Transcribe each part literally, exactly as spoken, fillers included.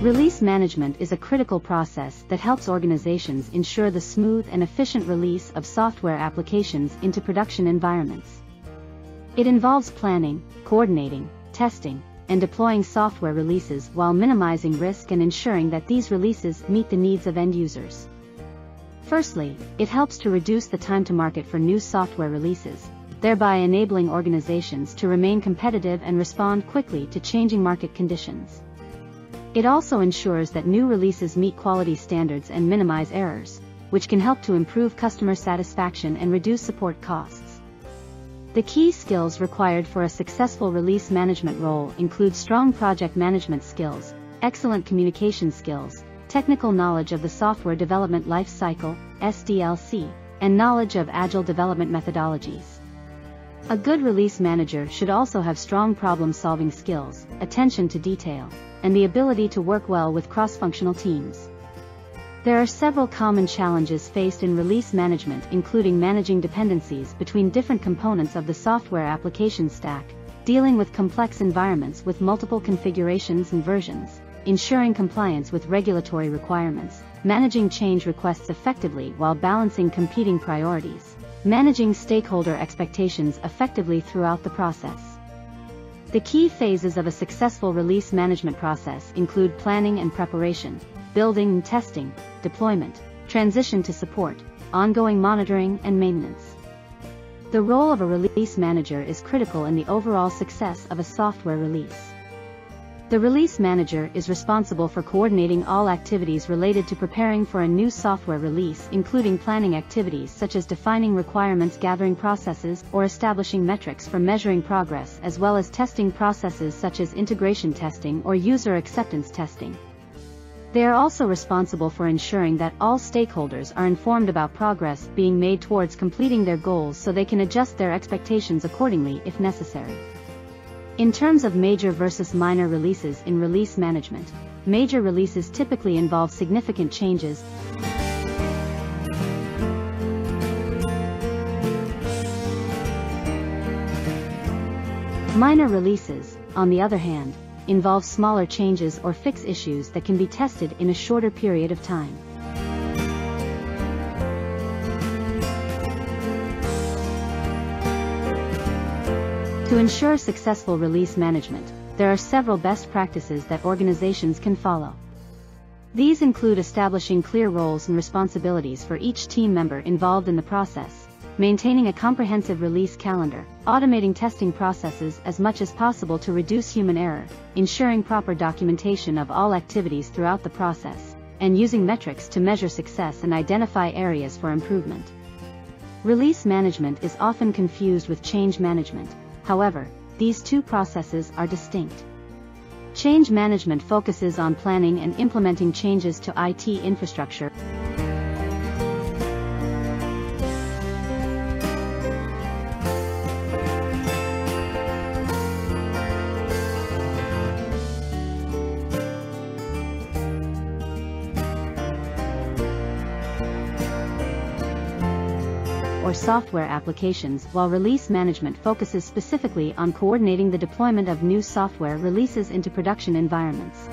Release management is a critical process that helps organizations ensure the smooth and efficient release of software applications into production environments. It involves planning, coordinating, testing, and deploying software releases while minimizing risk and ensuring that these releases meet the needs of end users. Firstly, it helps to reduce the time to market for new software releases, thereby enabling organizations to remain competitive and respond quickly to changing market conditions. It also ensures that new releases meet quality standards and minimize errors, which can help to improve customer satisfaction and reduce support costs. The key skills required for a successful release management role include strong project management skills, excellent communication skills, technical knowledge of the software development life cycle, S D L C, and knowledge of agile development methodologies. A good release manager should also have strong problem-solving skills, attention to detail, and the ability to work well with cross-functional teams. There are several common challenges faced in release management, including managing dependencies between different components of the software application stack, dealing with complex environments with multiple configurations and versions, ensuring compliance with regulatory requirements, managing change requests effectively while balancing competing priorities, managing stakeholder expectations effectively throughout the process. The key phases of a successful release management process include planning and preparation, building and testing, deployment, transition to support, ongoing monitoring and maintenance. The role of a release manager is critical in the overall success of a software release. The release manager is responsible for coordinating all activities related to preparing for a new software release, including planning activities such as defining requirements, gathering processes, or establishing metrics for measuring progress, as well as testing processes such as integration testing or user acceptance testing. They are also responsible for ensuring that all stakeholders are informed about progress being made towards completing their goals so they can adjust their expectations accordingly if necessary. In terms of major versus minor releases in release management, major releases typically involve significant changes . Minor releases, on the other hand, involve smaller changes or fix issues that can be tested in a shorter period of time. To ensure successful release management, there are several best practices that organizations can follow. These include establishing clear roles and responsibilities for each team member involved in the process, maintaining a comprehensive release calendar, automating testing processes as much as possible to reduce human error, ensuring proper documentation of all activities throughout the process, and using metrics to measure success and identify areas for improvement. Release management is often confused with change management. However, these two processes are distinct. Change management focuses on planning and implementing changes to I T infrastructure, or software applications, while release management focuses specifically on coordinating the deployment of new software releases into production environments.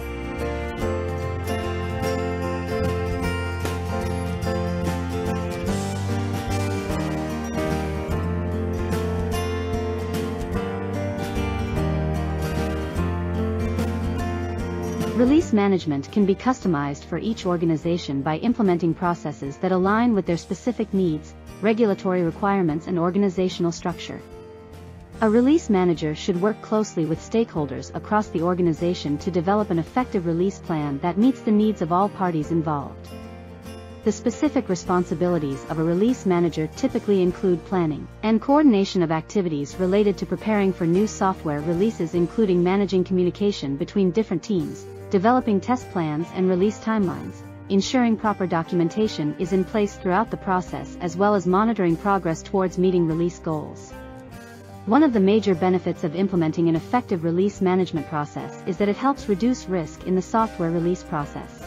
Release management can be customized for each organization by implementing processes that align with their specific needs, regulatory requirements, and organizational structure. A release manager should work closely with stakeholders across the organization to develop an effective release plan that meets the needs of all parties involved. The specific responsibilities of a release manager typically include planning and coordination of activities related to preparing for new software releases, including managing communication between different teams, developing test plans and release timelines, ensuring proper documentation is in place throughout the process, as well as monitoring progress towards meeting release goals. One of the major benefits of implementing an effective release management process is that it helps reduce risk in the software release process.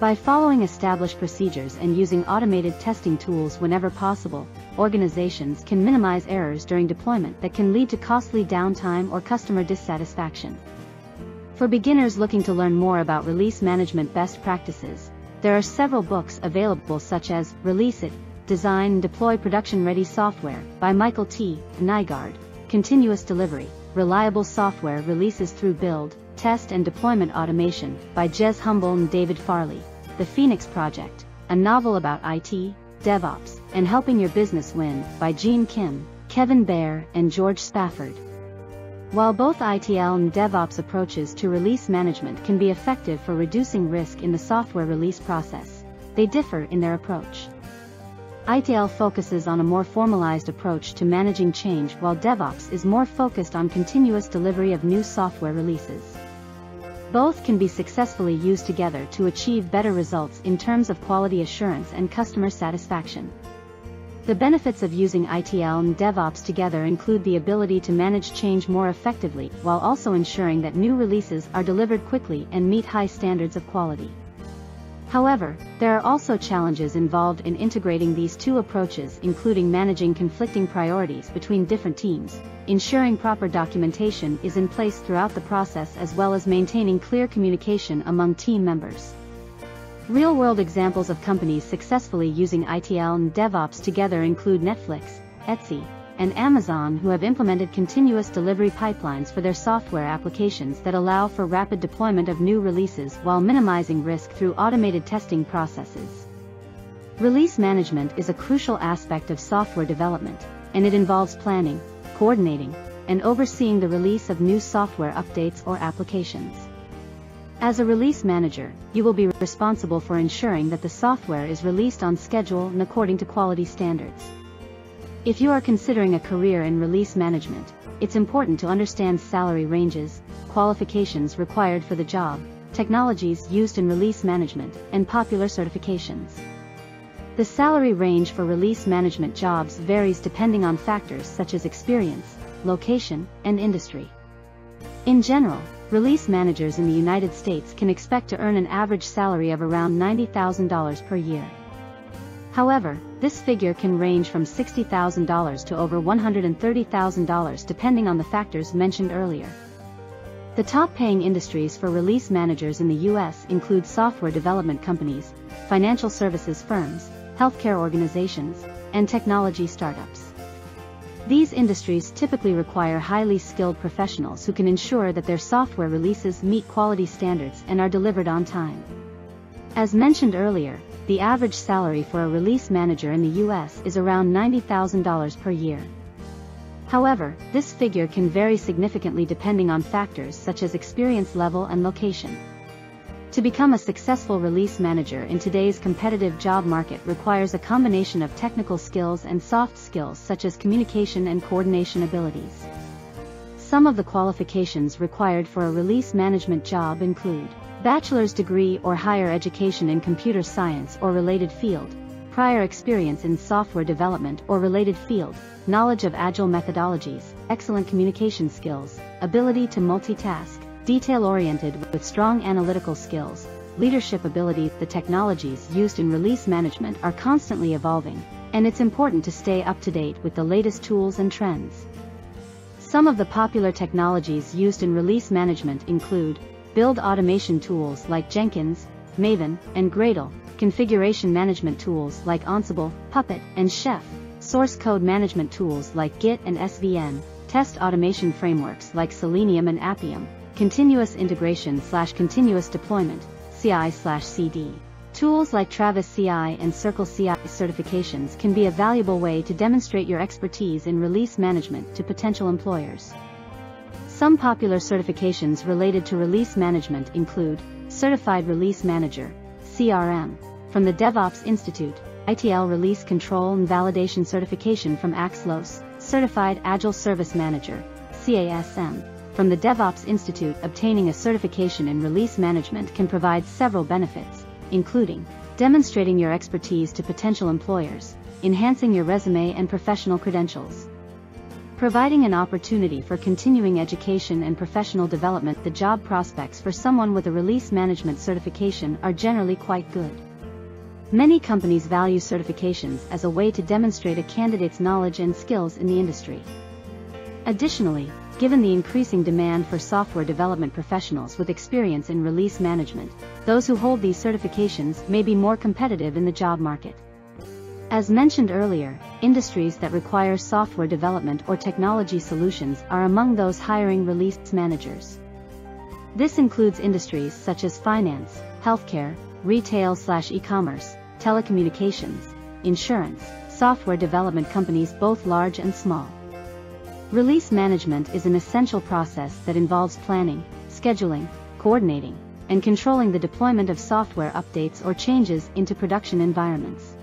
By following established procedures and using automated testing tools whenever possible, organizations can minimize errors during deployment that can lead to costly downtime or customer dissatisfaction. For beginners looking to learn more about release management best practices, there are several books available such as Release It, Design and Deploy Production-Ready Software by Michael T. Nygaard, Continuous Delivery, Reliable Software Releases Through Build, Test and Deployment Automation by Jez Humble and David Farley, The Phoenix Project, a novel about I T, DevOps, and Helping Your Business Win by Gene Kim, Kevin Baer, and George Spafford. While both I T L and DevOps approaches to release management can be effective for reducing risk in the software release process, they differ in their approach. I T L focuses on a more formalized approach to managing change, while DevOps is more focused on continuous delivery of new software releases. Both can be successfully used together to achieve better results in terms of quality assurance and customer satisfaction. The benefits of using I T L and DevOps together include the ability to manage change more effectively while also ensuring that new releases are delivered quickly and meet high standards of quality. However, there are also challenges involved in integrating these two approaches, including managing conflicting priorities between different teams, ensuring proper documentation is in place throughout the process, as well as maintaining clear communication among team members. Real-world examples of companies successfully using I T L and DevOps together include Netflix, Etsy, and Amazon, who have implemented continuous delivery pipelines for their software applications that allow for rapid deployment of new releases while minimizing risk through automated testing processes. Release management is a crucial aspect of software development, and it involves planning, coordinating, and overseeing the release of new software updates or applications. As a release manager, you will be responsible for ensuring that the software is released on schedule and according to quality standards. If you are considering a career in release management, it's important to understand salary ranges, qualifications required for the job, technologies used in release management, and popular certifications. The salary range for release management jobs varies depending on factors such as experience, location, and industry. In general, release managers in the United States can expect to earn an average salary of around ninety thousand dollars per year. However, this figure can range from sixty thousand dollars to over one hundred thirty thousand dollars depending on the factors mentioned earlier. The top-paying industries for release managers in the U S include software development companies, financial services firms, healthcare organizations, and technology startups. These industries typically require highly skilled professionals who can ensure that their software releases meet quality standards and are delivered on time. As mentioned earlier, the average salary for a release manager in the U S is around ninety thousand dollars per year. However, this figure can vary significantly depending on factors such as experience level and location. To become a successful release manager in today's competitive job market requires a combination of technical skills and soft skills such as communication and coordination abilities. Some of the qualifications required for a release management job include bachelor's degree or higher education in computer science or related field, prior experience in software development or related field, knowledge of agile methodologies, excellent communication skills, ability to multitask, detail-oriented with strong analytical skills, leadership ability. The technologies used in release management are constantly evolving, and it's important to stay up to date with the latest tools and trends. Some of the popular technologies used in release management include build automation tools like Jenkins, Maven, and Gradle, configuration management tools like Ansible, Puppet, and Chef, source code management tools like Git and S V N, test automation frameworks like Selenium and Appium, continuous integration slash continuous deployment, C I slash C D. Tools like Travis C I and Circle C I. Certifications can be a valuable way to demonstrate your expertise in release management to potential employers. Some popular certifications related to release management include Certified Release Manager, C R M, from the DevOps Institute, I T L Release Control and Validation Certification from Axlos, Certified Agile Service Manager, C A S M, from the DevOps Institute. Obtaining a certification in release management can provide several benefits, including demonstrating your expertise to potential employers, enhancing your resume and professional credentials, providing an opportunity for continuing education and professional development. The job prospects for someone with a release management certification are generally quite good. Many companies value certifications as a way to demonstrate a candidate's knowledge and skills in the industry. Additionally, Given the increasing demand for software development professionals with experience in release management, those who hold these certifications may be more competitive in the job market. As mentioned earlier, industries that require software development or technology solutions are among those hiring release managers. This includes industries such as finance, healthcare, retail slash e-commerce, telecommunications, insurance, software development companies both large and small. Release management is an essential process that involves planning, scheduling, coordinating, and controlling the deployment of software updates or changes into production environments.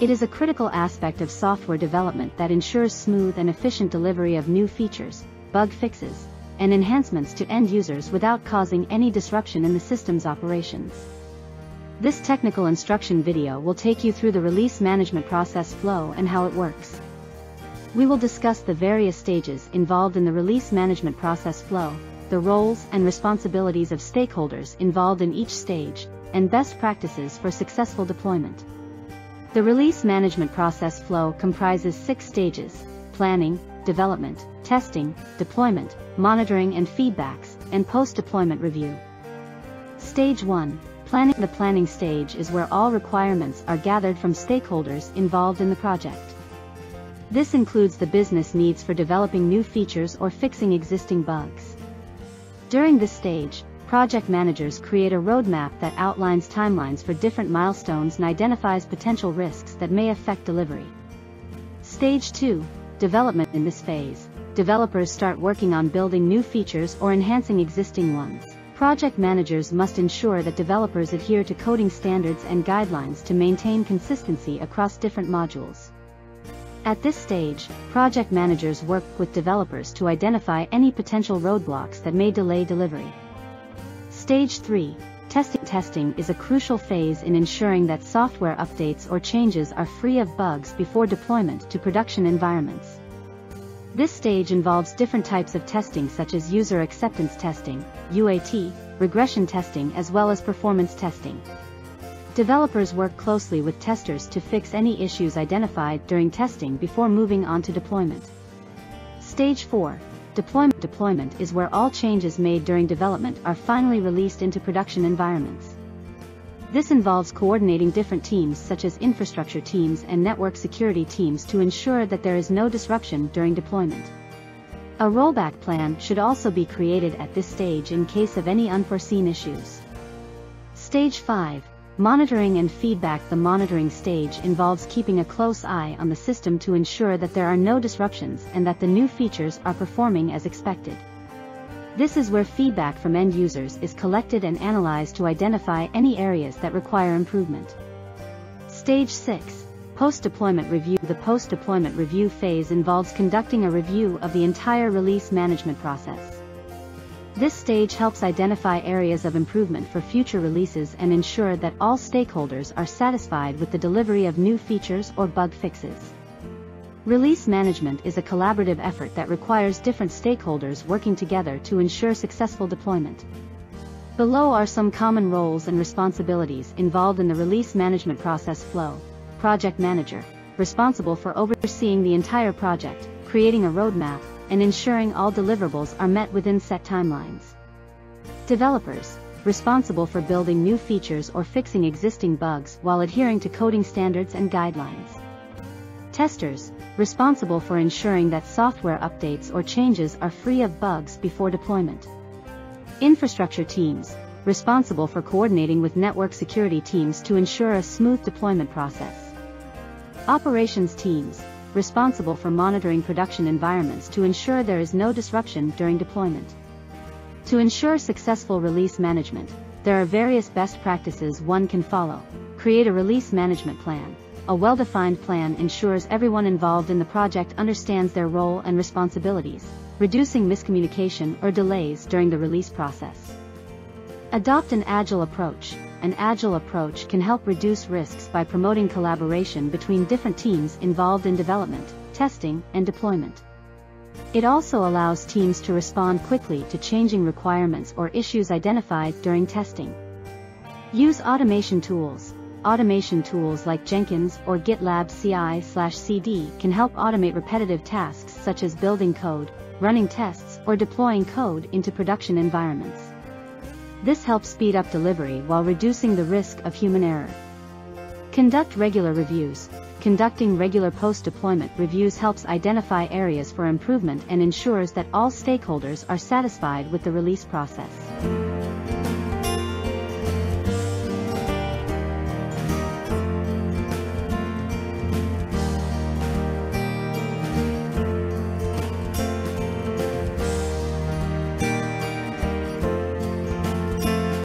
It is a critical aspect of software development that ensures smooth and efficient delivery of new features, bug fixes, and enhancements to end users without causing any disruption in the system's operations. This technical instruction video will take you through the release management process flow and how it works. We will discuss the various stages involved in the release management process flow, the roles and responsibilities of stakeholders involved in each stage, and best practices for successful deployment. The release management process flow comprises six stages: planning, development, testing, deployment, monitoring and feedbacks, and post-deployment review. Stage one. Planning. The planning stage is where all requirements are gathered from stakeholders involved in the project. This includes the business needs for developing new features or fixing existing bugs. During this stage, project managers create a roadmap that outlines timelines for different milestones and identifies potential risks that may affect delivery. Stage two. Development. In this phase, developers start working on building new features or enhancing existing ones. Project managers must ensure that developers adhere to coding standards and guidelines to maintain consistency across different modules. At this stage, project managers work with developers to identify any potential roadblocks that may delay delivery. Stage three. Testing. Testing is a crucial phase in ensuring that software updates or changes are free of bugs before deployment to production environments. This stage involves different types of testing such as user acceptance testing, U A T, regression testing, as well as performance testing. Developers work closely with testers to fix any issues identified during testing before moving on to deployment. Stage four. Deployment. Deployment is where all changes made during development are finally released into production environments. This involves coordinating different teams such as infrastructure teams and network security teams to ensure that there is no disruption during deployment. A rollback plan should also be created at this stage in case of any unforeseen issues. Stage five. Monitoring and feedback. The monitoring stage involves keeping a close eye on the system to ensure that there are no disruptions and that the new features are performing as expected. This is where feedback from end users is collected and analyzed to identify any areas that require improvement. Stage six. Post-deployment review. The post-deployment review phase involves conducting a review of the entire release management process. This stage helps identify areas of improvement for future releases and ensure that all stakeholders are satisfied with the delivery of new features or bug fixes. Release management is a collaborative effort that requires different stakeholders working together to ensure successful deployment. Below are some common roles and responsibilities involved in the release management process flow. Project manager, responsible for overseeing the entire project, creating a roadmap, and ensuring all deliverables are met within set timelines. Developers, responsible for building new features or fixing existing bugs while adhering to coding standards and guidelines. Testers, responsible for ensuring that software updates or changes are free of bugs before deployment. Infrastructure teams, responsible for coordinating with network security teams to ensure a smooth deployment process. Operations teams, responsible for monitoring production environments to ensure there is no disruption during deployment. To ensure successful release management, there are various best practices one can follow. Create a release management plan. A well-defined plan ensures everyone involved in the project understands their role and responsibilities, reducing miscommunication or delays during the release process. Adopt an agile approach. An agile approach can help reduce risks by promoting collaboration between different teams involved in development, testing, and deployment. It also allows teams to respond quickly to changing requirements or issues identified during testing. Use automation tools. Automation tools like Jenkins or GitLab C I slash C D can help automate repetitive tasks such as building code, running tests, or deploying code into production environments. This helps speed up delivery while reducing the risk of human error. Conduct regular reviews. Conducting regular post-deployment reviews helps identify areas for improvement and ensures that all stakeholders are satisfied with the release process.